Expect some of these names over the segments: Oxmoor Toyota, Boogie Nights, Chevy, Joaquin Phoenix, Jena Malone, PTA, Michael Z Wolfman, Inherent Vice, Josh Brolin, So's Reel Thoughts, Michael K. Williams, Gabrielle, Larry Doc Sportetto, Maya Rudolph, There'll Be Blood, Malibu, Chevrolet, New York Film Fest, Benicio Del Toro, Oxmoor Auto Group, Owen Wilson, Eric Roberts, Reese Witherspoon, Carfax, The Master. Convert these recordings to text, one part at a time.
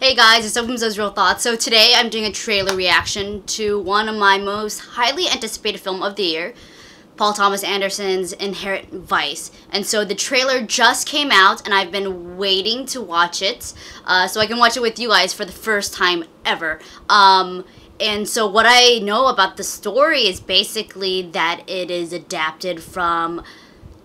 Hey guys, it's Owen So's Reel Thoughts. So today I'm doing a trailer reaction to one of my most highly anticipated film of the year, Paul Thomas Anderson's Inherent Vice. And so the trailer just came out and I've been waiting to watch it so I can watch it with you guys for the first time ever. And so what I know about the story is basically that it is adapted from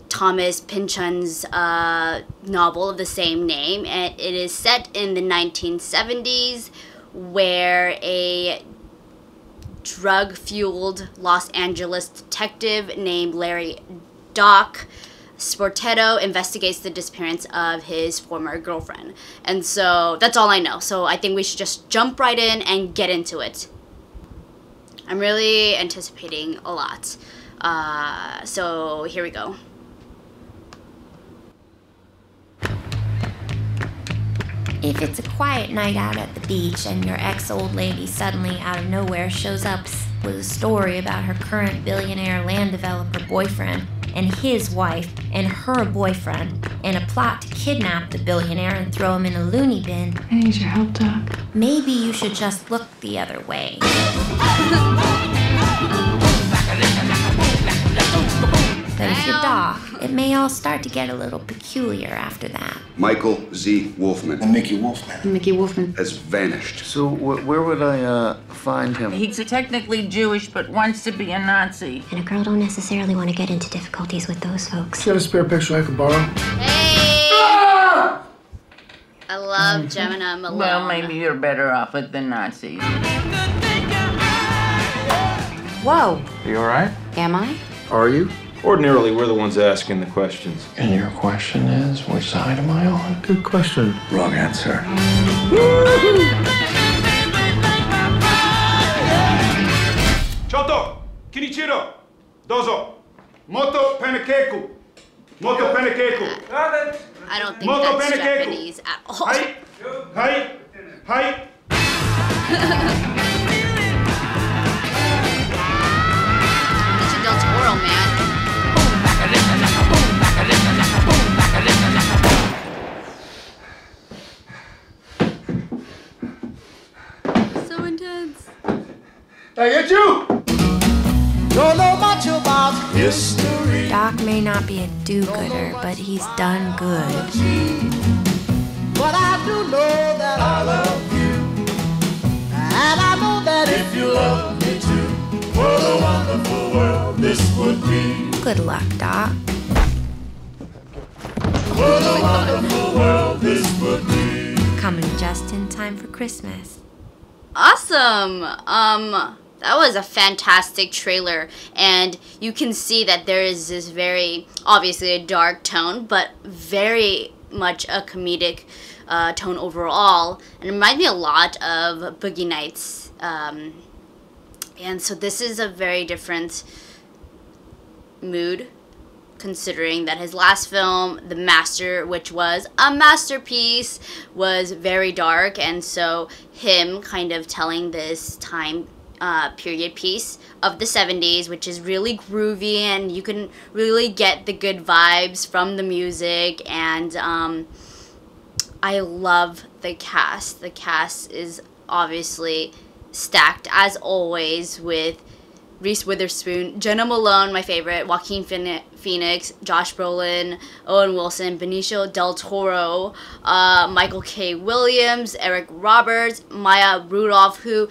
Thomas Pynchon's novel of the same name, and it is set in the 1970s, where a drug-fueled Los Angeles detective named Larry Doc Sportetto investigates the disappearance of his former girlfriend. And so that's all I know, so I think we should just jump right in and get into it. I'm really anticipating a lot, so here we go. If it's a quiet night out at the beach and your ex-old lady suddenly out of nowhere shows up with a story about her current billionaire land developer boyfriend and his wife and her boyfriend and a plot to kidnap the billionaire and throw him in a loony bin, I need your help, Doc. Maybe you should just look the other way. But if you're Doc, it may all start to get a little peculiar after that. Michael Z Wolfman. And Mickey Wolfman. And Mickey Wolfman. Has vanished. So where would I find him? He's technically Jewish, but wants to be a Nazi. And a girl don't necessarily want to get into difficulties with those folks. You got a spare picture I could borrow? Hey! Ah! I love Jena Malone. Well, maybe you're better off with the Nazis. Whoa. Are you all right? Am I? Are you? Ordinarily, we're the ones asking the questions. And your question is, which side am I on? Good question. Wrong answer. Choto, Kinichiro, Dozo, Moto Panakeku, Moto Panakeku. I don't think that's Japanese at all. Hi, hi, hi. Benicio Del Toro, man. So intense. I get you! Don't know much about history. Doc may not be a do-gooder, but he's done good. But I do know that I love you. And I know that if you love me too, what a wonderful world this would be. Good luck, Doc. What a wonderful world this would be. Coming just in time for Christmas. Awesome. That was a fantastic trailer, and you can see that there is this very obviously a dark tone, but very much a comedic tone overall, and it reminds me a lot of Boogie Nights. And so this is a very different mood, considering that his last film, The Master, which was a masterpiece, was very dark. And so him kind of telling this time period piece of the 70s, which is really groovy, and you can really get the good vibes from the music. And I love the cast. The cast is obviously stacked, as always, with Reese Witherspoon, Jena Malone, my favorite, Joaquin Phoenix, Josh Brolin, Owen Wilson, Benicio Del Toro, Michael K. Williams, Eric Roberts, Maya Rudolph, who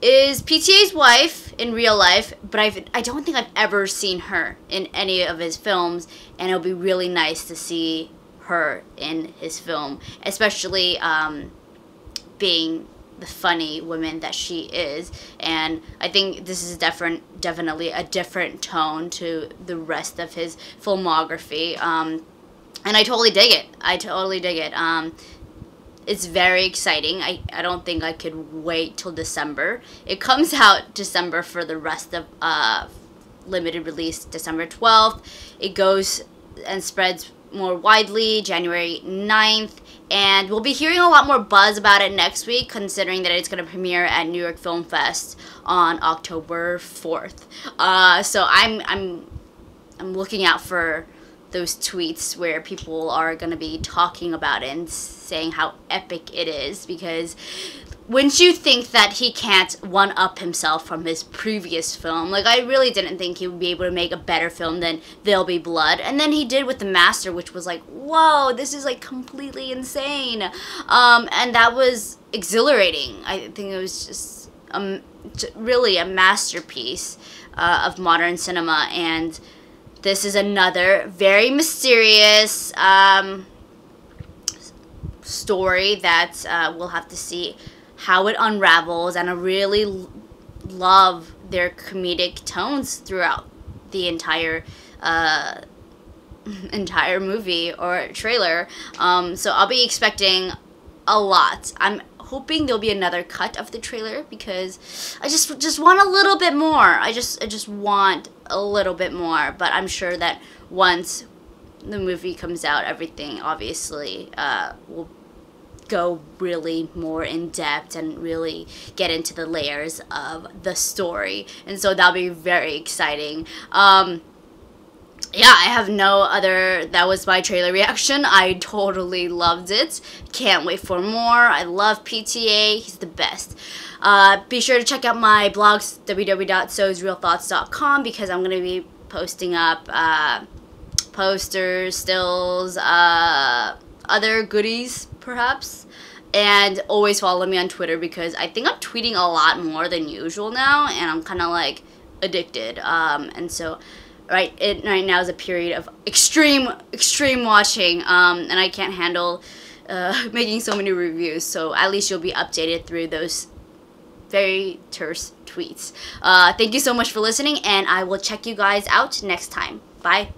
is PTA's wife in real life, but I don't think I've ever seen her in any of his films, and it'll be really nice to see her in his film, especially being the funny woman that she is. And I think this is definitely a different tone to the rest of his filmography, and I totally dig it. It's very exciting. I don't think I could wait till December. It comes out December for the rest of limited release December 12th. It goes and spreads more widely January 9th, and we'll be hearing a lot more buzz about it next week, considering that it's going to premiere at New York Film Fest on October 4th. So I'm looking out for those tweets where people are going to be talking about it and saying how epic it is, because wouldn't you think that he can't one-up himself from his previous film? Like, I really didn't think he would be able to make a better film than There'll Be Blood. And then he did with The Master, which was like, whoa, this is, like, completely insane. And that was exhilarating. I think it was just really a masterpiece of modern cinema. And this is another very mysterious story that we'll have to see how it unravels, and I really love their comedic tones throughout the entire movie or trailer. So I'll be expecting a lot. I'm hoping there'll be another cut of the trailer, because I just want a little bit more. I just want a little bit more, but I'm sure that once the movie comes out, everything obviously will go really more in depth and really get into the layers of the story, and so that'll be very exciting. Yeah, I have no other. That was my trailer reaction. I totally loved it. Can't wait for more. I love PTA. He's the best. Be sure to check out my blogs, www.sosreelthoughts.com, because I'm going to be posting up posters, stills, other goodies, perhaps. And always follow me on Twitter, because I think I'm tweeting a lot more than usual now, and I'm kind of, like, addicted. And so right now is a period of extreme watching, and I can't handle making so many reviews, so at least you'll be updated through those very terse tweets. Thank you so much for listening, and I will check you guys out next time. Bye.